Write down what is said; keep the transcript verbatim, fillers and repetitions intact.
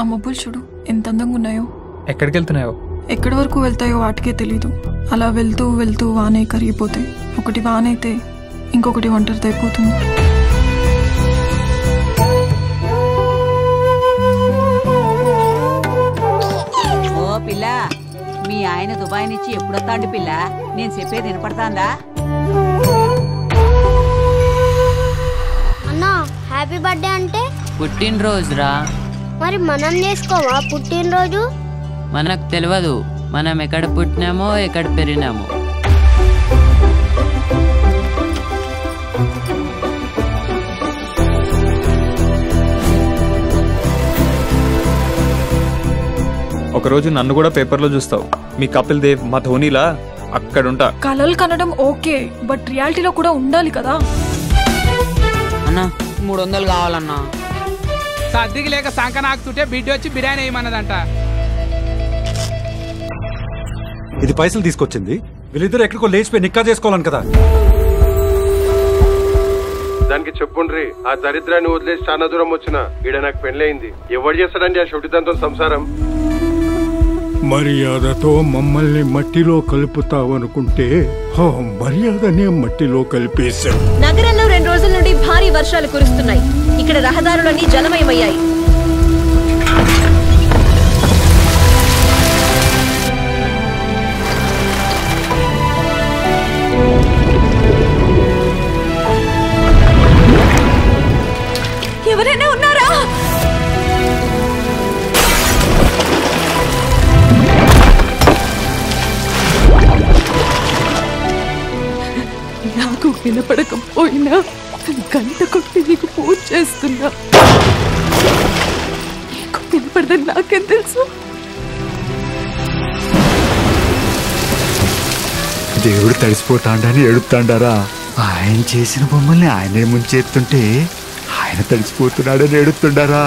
ఆ మబ్బులు చూడు ఎంత అందంగా ఉన్నాయో. ఎక్కడికి వెళ్తున్నాయో ఎక్కడి వరకు వెళ్తాయో వాటికే తెలీదు. అలా వెళ్తూ వెళ్తూ వానే కరిగిపోతాయి. ఒకటి వానైతే ఇంకొకటి ఒంటరితో అయిపోతుంది. ఓ పిల్ల, మీ ఆయన దుబాయ్ నుంచి ఎప్పుడొస్తాండి పిల్ల? నేను చెప్పేది వినపడతాందా? హ్యాపీ బర్త్డే అంటే పుట్టినరోజురా. మరి మనం చేసుకోవా పుట్టినరోజు? మనకు తెలియదు మనం ఎక్కడ పుట్టినామో ఎక్కడ పెరిగినామో. ఒకరోజు నన్ను కూడా పేపర్లో చూస్తావు మీ కపిల్ దేవ్ మా ధోనీలా అక్కడుంటా. కలలు కనడం ఓకే, బట్ రియాలిటీలో కూడా ఉండాలి కదా అన్నా. మూడు వందలు కావాలన్నా. సర్దికి లేక సంక నాకుతుంటే బిడ్డ వచ్చి బిర్యానీ వేయమన్నదంట. ఇది పైసలు తీసుకొచ్చింది. వీళ్ళిద్దరు ఎక్కడికో లేచిపోయి నిక్కా చేసుకోవాలని కదా. దానికి చెప్పుండ్రి, ఆ దరిద్రాన్ని వదిలేసి చాలా దూరం వచ్చిన ఈడ నాకు పెళ్ళయింది. ఎవరు చేస్తాడండి ఆ షొటిదంతో సంసారం? మర్యాదతో మమ్మల్ని మట్టిలో కలుపుతావనుకుంటే మర్యాదనే మట్టిలో కలిపేశాం. నగరంలో రెండు రోజుల నుండి భారీ వర్షాలు కురుస్తున్నాయి. ఇక్కడ రహదారులన్నీ జలమయమయ్యాయి. ఎవరైనా ఉన్నారా? నాకు వినపడకపోయినా గంట కొట్టి నీకు పూజ చేస్తున్నా. నీకు వినపడదని నాకేం తెలుసు? దేవుడు తడిసిపోతాండని ఏడుపుతాండారా? ఆయన చేసిన బొమ్మల్ని ఆయనే ముంచేస్తుంటే ఆయన తడిసిపోతున్నాడని ఏడుపుతుండారా?